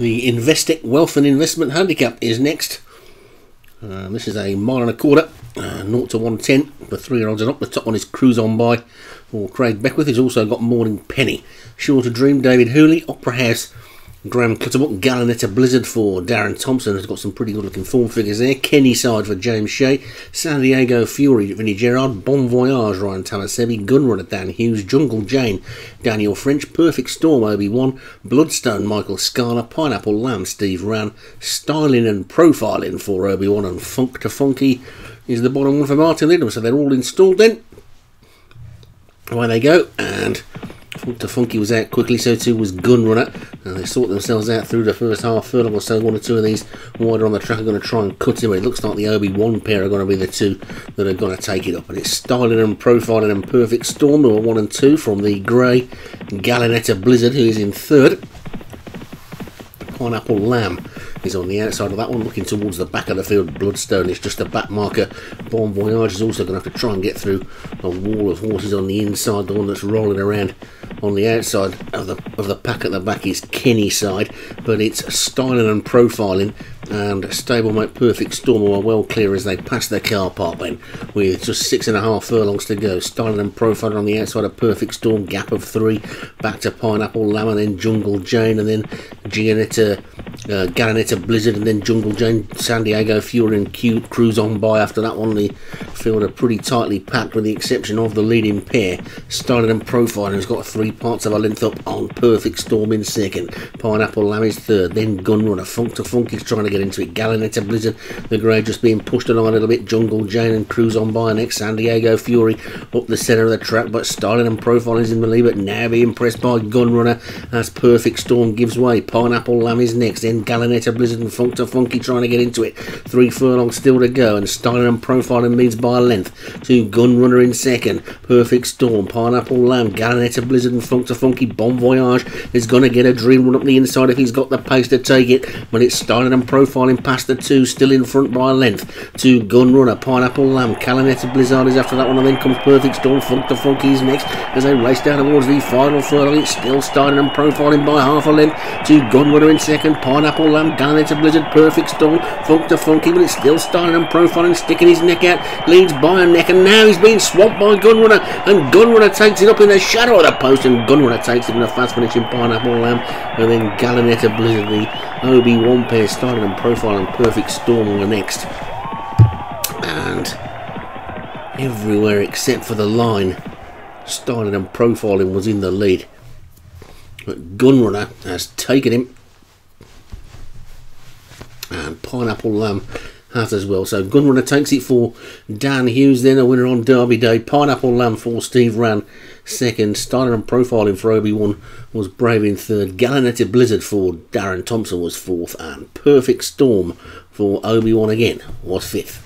The Investec Wealth and Investment Handicap is next. This is a mile and a quarter, 0 to 110 for 3-year-olds and up. The top one is Cruise On By for Craig Beckwith. He's also got Morning Penny, Sure to Dream, David Hooley, Opera House, Graham Clutterbuck. Gallinetta Blizzard for Darren Thompson has got some pretty good looking form figures there. Kennyside for James Shea, San Diego Fury, Vinnie Gerard, Bon Voyage, Ryan Tamasebi, Gunrunner, Dan Hughes, Jungle Jane, Daniel French, Perfect Storm, Obi-Wan, Bloodstone, Michael Scala, Pineapple Lamb, Steve Rann, Styling and Profiling for Obi-Wan, and Funk to Funky is the bottom one for Martin Lidham. So they're all installed then. Away they go, and Funk to Funky was out quickly, so too was Gunrunner, and they sorted themselves out through the first half furlong or so. One or two of these wider on the track are going to try and cut him. It looks like the Obi-Wan pair are going to be the two that are going to take it up, and it's Styling and Profiling and Perfect Storm who are 1 and 2 from the grey. Gallinetta Blizzard, who is in third. Pineapple Lamb is on the outside of that one, looking towards the back of the field. Bloodstone is just a back marker. Bon Voyage is also going to have to try and get through a wall of horses on the inside. The one that's rolling around on the outside of the pack at the back is Kennyside, but it's Styling and Profiling and stablemate Perfect Storm who are well clear as they pass their car park then, with just 6.5 furlongs to go. Styling and Profiling on the outside of Perfect Storm, gap of 3, back to Pineapple Lamb, and then Jungle Jane, and then Gallinetta Blizzard, and then Jungle Jane, San Diego Fury, and Cruise On By after that one. The field are pretty tightly packed with the exception of the leading pair. Styling and Profiling has got 3 parts of a length up on Perfect Storm in second. Pineapple Lamb is third, then Gunrunner. Funk to Funk is trying to get into it. Gallinetta Blizzard, the grey, just being pushed along a little bit. Jungle Jane and Cruise On By next. San Diego Fury up the centre of the track, but Styling and Profiling is in the lead, but now being pressed by Gunrunner as Perfect Storm gives way. Pineapple Lamb is next, then Gallinetta Blizzard and Funk to Funky trying to get into it. 3 furlongs still to go, and Styling and Profiling leads by a length to Gunrunner in second. Perfect Storm, Pineapple Lamb, Gallinetta Blizzard and Funk to Funky. Bon Voyage is going to get a dream run up the inside if he's got the pace to take it, but it's Styling and Profiling past the 2, still in front by a length to Gunrunner. Pineapple Lamb, Gallinetta Blizzard is after that one, and then comes Perfect Storm. Funk to Funky is next as they race down towards the final furlong. It's still Styling and Profiling by half a length to Gunrunner in second. Pineapple Lamb, Gallinetta Blizzard, Perfect Storm, Funk to Funky, but it's still Styling and Profiling sticking his neck out, leads by a neck, and now he's being swamped by Gunrunner, and Gunrunner takes it up in the shadow of the post, and Gunrunner takes it in a fast finishing Pineapple Lamb, and then Gallinetta Blizzard. The Obi-Wan pair, Styling and Profiling, Perfect Storm on the next, and everywhere except for the line Styling and Profiling was in the lead, but Gunrunner has taken him, and Pineapple Lamb has as well. So Gunrunner takes it for Dan Hughes then, a winner on Derby Day. Pineapple Lamb for Steve Rann second. Styling and Profiling for Obi-Wan was brave in third. Gallinetta Blizzard for Darren Thompson was fourth, and Perfect Storm for Obi-Wan again was fifth.